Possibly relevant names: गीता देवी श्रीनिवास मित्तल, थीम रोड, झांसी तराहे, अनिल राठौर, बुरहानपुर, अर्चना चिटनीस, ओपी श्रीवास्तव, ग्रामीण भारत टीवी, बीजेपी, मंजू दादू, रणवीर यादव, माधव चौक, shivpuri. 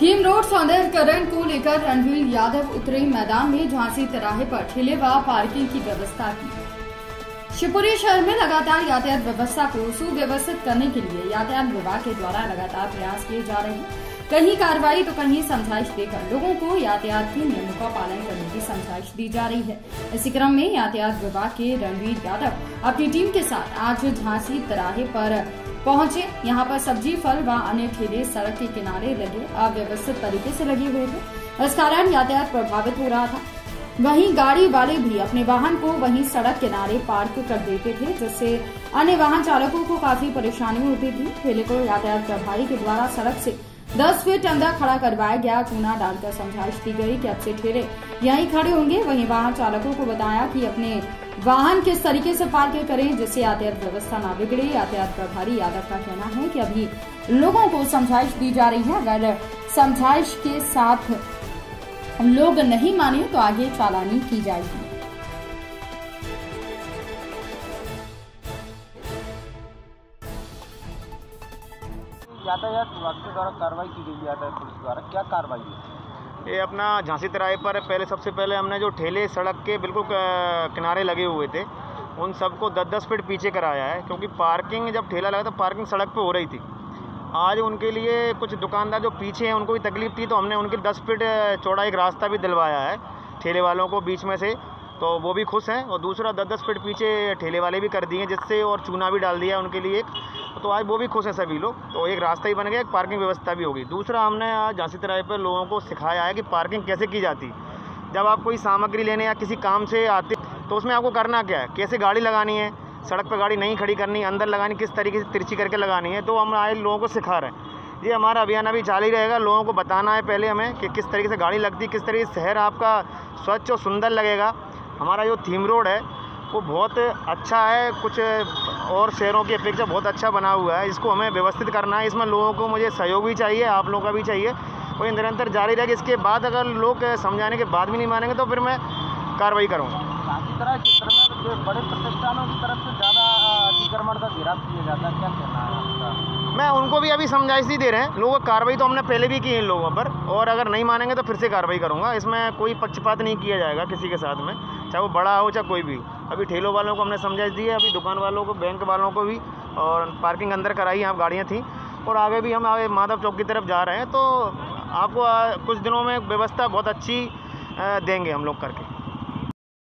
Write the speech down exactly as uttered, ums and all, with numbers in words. थीम रोड सौंदर्यकरण को लेकर रणवीर यादव उतरे मैदान में। झांसी तराहे पर ठेले व पार्किंग की व्यवस्था की। शिवपुरी शहर में लगातार यातायात व्यवस्था को सुव्यवस्थित करने के लिए यातायात विभाग के द्वारा लगातार प्रयास किए जा रहे हैं। कहीं कार्रवाई तो कहीं समझाइश देकर लोगों को यातायात के नियमों का पालन करने की समझाइश दी जा रही है। इसी क्रम में यातायात विभाग के रणवीर यादव अपनी टीम के साथ आज झांसी तराहे पर पहुंचे। यहाँ पर सब्जी, फल व अन्य ठेले सड़क के किनारे लगे अव्यवस्थित तरीके से लगे हुए थे। इस कारण यातायात प्रभावित हो रहा था। वहीं गाड़ी वाले भी अपने वाहन को वहीं सड़क किनारे पार्क कर देते थे, जिससे अन्य वाहन चालकों को काफी परेशानी होती थी। ठेले को यातायात प्रभारी के द्वारा सड़क से दस फीट अंदर खड़ा करवाया गया। चूना डालकर समझाइश दी गई कि अब से ठेले यहीं खड़े होंगे। वहीं वाहन चालकों को बताया कि अपने वाहन किस तरीके से पार्क करें, जिससे यातायात व्यवस्था ना बिगड़े। यातायात प्रभारी यादव का कहना है कि अभी लोगों को समझाइश दी जा रही है। अगर समझाइश के साथ लोग नहीं माने तो आगे चालानी की जाएगी। यातायात विभाग के द्वारा कार्रवाई की गई, यातायात पुलिस द्वारा क्या कार्रवाई है? ये अपना झांसी तराहे पर पहले सबसे पहले हमने जो ठेले सड़क के बिल्कुल किनारे लगे हुए थे उन सबको दस दस फीट पीछे कराया है, क्योंकि पार्किंग जब ठेला लगा तो पार्किंग सड़क पे हो रही थी। आज उनके लिए कुछ दुकानदार जो पीछे हैं उनको भी तकलीफ थी, तो हमने उनके दस फीट चौड़ा एक रास्ता भी दिलवाया है ठेले वालों को बीच में से, तो वो भी खुश हैं। और दूसरा दस दस फीट पीछे ठेले वाले भी कर दिए जिससे, और चूना भी डाल दिया उनके लिए, तो आज वो भी खुश हैं सभी लोग। तो एक रास्ता ही बन गया, एक पार्किंग व्यवस्था भी होगी। दूसरा हमने आज झांसी तराहे पर लोगों को सिखाया है कि पार्किंग कैसे की जाती। जब आप कोई सामग्री लेने या किसी काम से आते तो उसमें आपको करना क्या है, कैसे गाड़ी लगानी है, सड़क पर गाड़ी नहीं खड़ी करनी, अंदर लगानी, किस तरीके से तिरछी करके लगानी है, तो हम आज लोगों को सिखा रहे हैं। ये हमारा अभियान अभी जारी रहेगा। लोगों को बताना है पहले हमें कि किस तरीके से गाड़ी लगती, किस तरीके से शहर आपका स्वच्छ और सुंदर लगेगा। हमारा जो थीम रोड है वो बहुत अच्छा है, कुछ और शहरों की अपेक्षा बहुत अच्छा बना हुआ है। इसको हमें व्यवस्थित करना है। इसमें लोगों को मुझे सहयोग भी चाहिए, आप लोगों का भी चाहिए, और ये निरंतर जारी रहेगा। इसके बाद अगर लोग समझाने के बाद भी नहीं मानेंगे तो फिर मैं कार्रवाई करूँगा। इस तरह क्षेत्र में बड़े प्रतिष्ठानों की तरफ से ज़्यादा अतिक्रमण का विरोध किया जाता है, क्या कहना है आपका? मैं उनको भी अभी समझाइश ही दे रहे हैं। लोगों कार्रवाई तो हमने पहले भी की है इन लोगों पर, और अगर नहीं मानेंगे तो फिर से कार्रवाई करूँगा। इसमें कोई पक्षपात नहीं किया जाएगा किसी के साथ में, चाहे वो बड़ा हो चाहे कोई भी। अभी ठेलों वालों को हमने समझाइश दी है, अभी दुकान वालों को, बैंक वालों को भी, और पार्किंग अंदर कराई यहाँ गाड़ियाँ थी। और आगे भी हम आगे माधव चौक की तरफ जा रहे हैं, तो आपको कुछ दिनों में व्यवस्था बहुत अच्छी देंगे हम लोग करके।